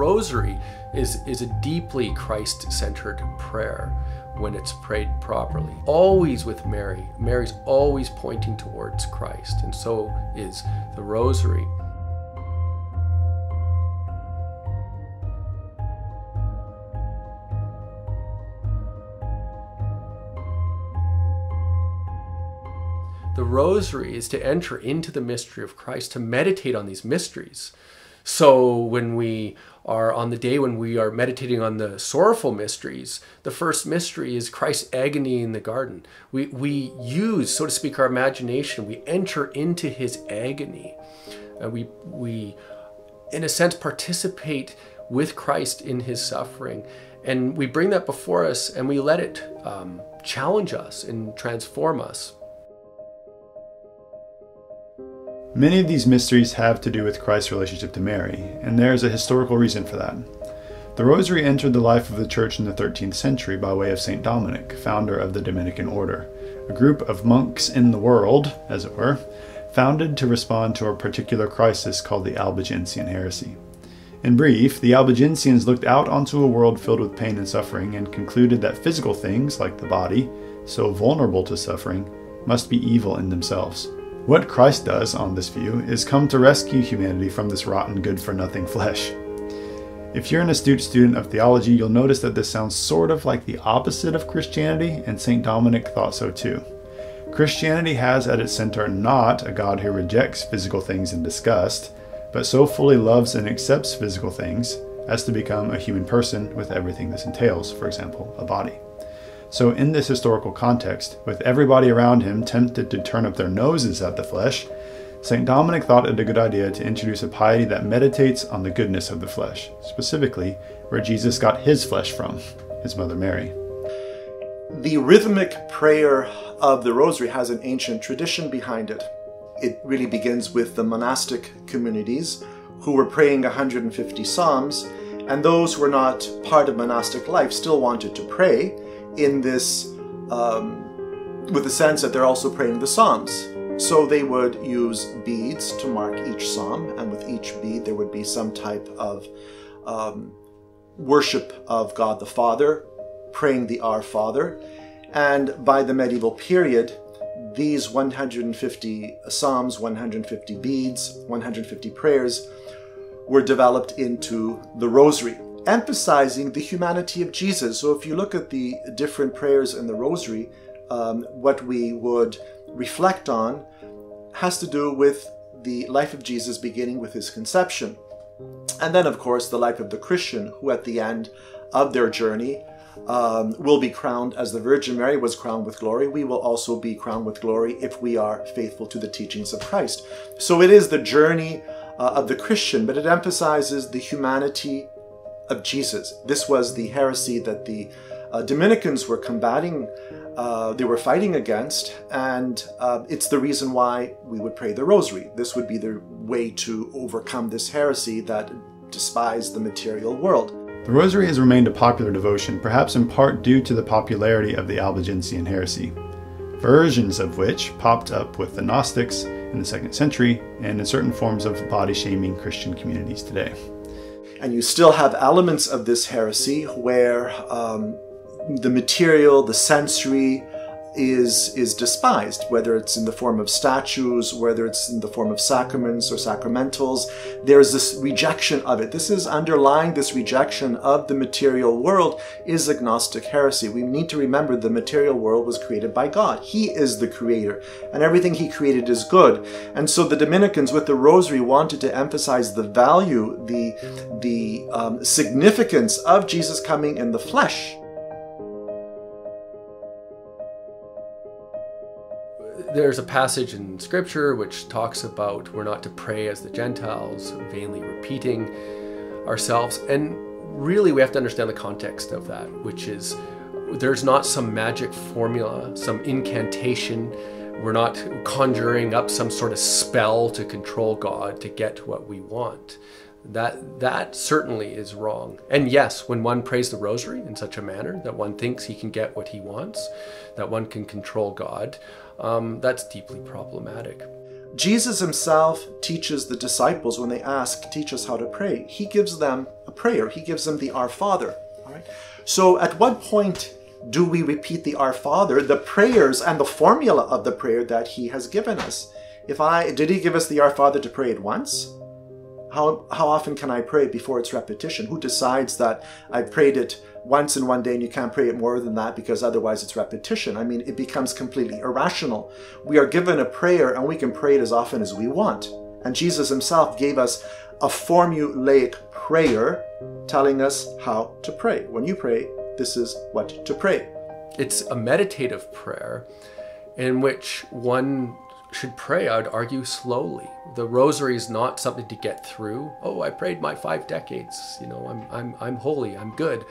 rosary is a deeply Christ-centered prayer when it's prayed properly. Always with Mary. Mary's always pointing towards Christ, and so is the rosary. The rosary is to enter into the mystery of Christ, to meditate on these mysteries. So when we are on the day when we are meditating on the sorrowful mysteries, the first mystery is Christ's agony in the garden. We use, so to speak, our imagination. We enter into his agony. We in a sense, participate with Christ in his suffering. And we bring that before us and we let it challenge us and transform us. Many of these mysteries have to do with Christ's relationship to Mary, and there is a historical reason for that. The Rosary entered the life of the Church in the 13th century by way of St. Dominic, founder of the Dominican Order, a group of monks in the world, as it were, founded to respond to a particular crisis called the Albigensian heresy. In brief, the Albigensians looked out onto a world filled with pain and suffering and concluded that physical things, like the body, so vulnerable to suffering, must be evil in themselves. What Christ does, on this view, is come to rescue humanity from this rotten good-for-nothing flesh. If you're an astute student of theology, you'll notice that this sounds sort of like the opposite of Christianity, and St. Dominic thought so too. Christianity has at its center not a God who rejects physical things in disgust, but so fully loves and accepts physical things as to become a human person with everything this entails, for example, a body. So in this historical context, with everybody around him tempted to turn up their noses at the flesh, St. Dominic thought it a good idea to introduce a piety that meditates on the goodness of the flesh, specifically where Jesus got his flesh from, his mother Mary. The rhythmic prayer of the Rosary has an ancient tradition behind it. It really begins with the monastic communities who were praying 150 psalms, and those who were not part of monastic life still wanted to pray in this, with the sense that they're also praying the psalms. So they would use beads to mark each psalm, and with each bead there would be some type of worship of God the Father, praying the Our Father. And by the medieval period, these 150 psalms, 150 beads, 150 prayers were developed into the Rosary, emphasizing the humanity of Jesus. So if you look at the different prayers in the Rosary, what we would reflect on has to do with the life of Jesus, beginning with his conception. And then, of course, the life of the Christian, who at the end of their journey will be crowned as the Virgin Mary was crowned with glory. We will also be crowned with glory if we are faithful to the teachings of Christ. So it is the journey of the Christian, but it emphasizes the humanity of Jesus. This was the heresy that the Dominicans were combating, they were fighting against, and it's the reason why we would pray the Rosary. This would be the way to overcome this heresy that despised the material world. The Rosary has remained a popular devotion, perhaps in part due to the popularity of the Albigensian heresy, versions of which popped up with the Gnostics in the 2nd century and in certain forms of body-shaming Christian communities today. And you still have elements of this heresy where the material, the sensory is despised, whether it's in the form of statues, whether it's in the form of sacraments or sacramentals. There's this rejection of it. This is underlying this rejection of the material world is a Gnostic heresy. We need to remember the material world was created by God. He is the creator, and everything he created is good. And so the Dominicans with the Rosary wanted to emphasize the value, the significance of Jesus coming in the flesh. There's a passage in Scripture which talks about we're not to pray as the Gentiles, vainly repeating ourselves. And really we have to understand the context of that, which is there's not some magic formula, some incantation. We're not conjuring up some sort of spell to control God to get what we want. That certainly is wrong. And yes, when one prays the Rosary in such a manner that one thinks he can get what he wants, that one can control God, that's deeply problematic. Jesus himself teaches the disciples when they ask, teach us how to pray. He gives them a prayer. He gives them the Our Father. All right? So at what point do we repeat the Our Father, the prayers and the formula of the prayer that he has given us? Did he give us the Our Father to pray at once? How often can I pray before its repetition? Who decides that I prayed it once in one day and you can't pray it more than that because otherwise it's repetition? I mean, it becomes completely irrational. We are given a prayer and we can pray it as often as we want. And Jesus himself gave us a formulaic prayer telling us how to pray. When you pray, this is what to pray. It's a meditative prayer in which one should pray, I'd argue, slowly. The Rosary is not something to get through. Oh, I prayed my 5 decades. You know, I'm holy. I'm good.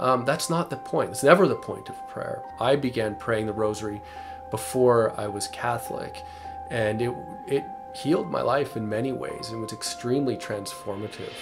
That's not the point. It's never the point of prayer. I began praying the Rosary before I was Catholic, and it healed my life in many ways. It was extremely transformative.